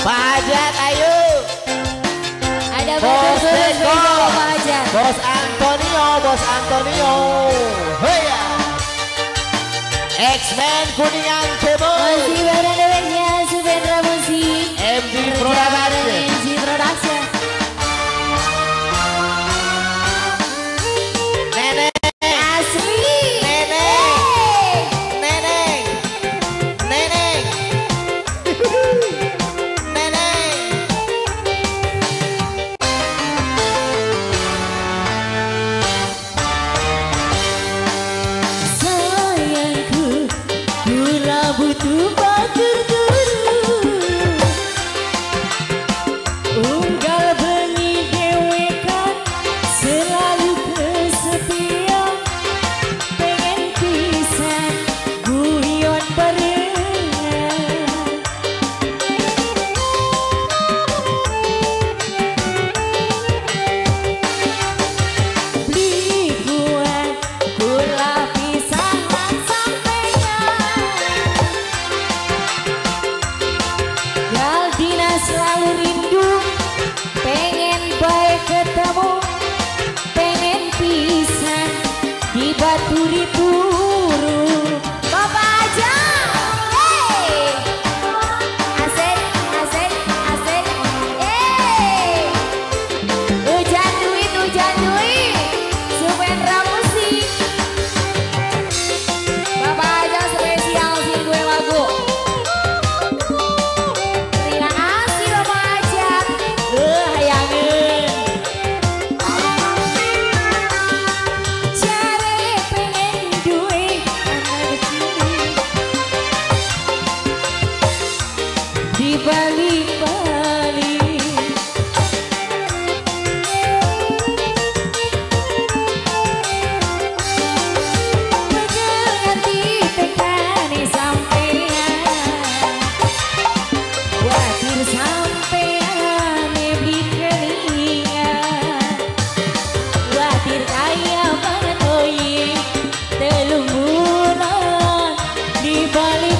Pajak ayo. Ada Batur Turu Pajak. Bos Antonio, Bos Antonio. Heya. X-Men Kuningan Kebo. Masih bareng deweknya Supendra Musik. MD Production. MD Production. Nenek. Asli. Nenek. Nenek. Nenek. Nenek. Sayangku, ku butuh batur turu. Unggal bengi dewekan selalu kesepian. Pengen pisan guyon barengan. Beli buat gula pisang dan sampeyan. Galdina selalu rindu, pengen bae ketemu, pengen pisan di Baturi Turu. Bapak aja, hey, asik, asik, asik, hey, hujan duit, Supendra Musik. Bapak aja spesial si gue lagu. Terima kasih Bapak aja. Hayangin. Cari pengen duit anak kecil. Di balik-balik mengerti tekane sampean. Batur sampean beli kelingan. Batur kaya banget oye, telung bulan di balik-balik.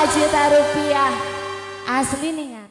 5 juta rupiah asli nih kan.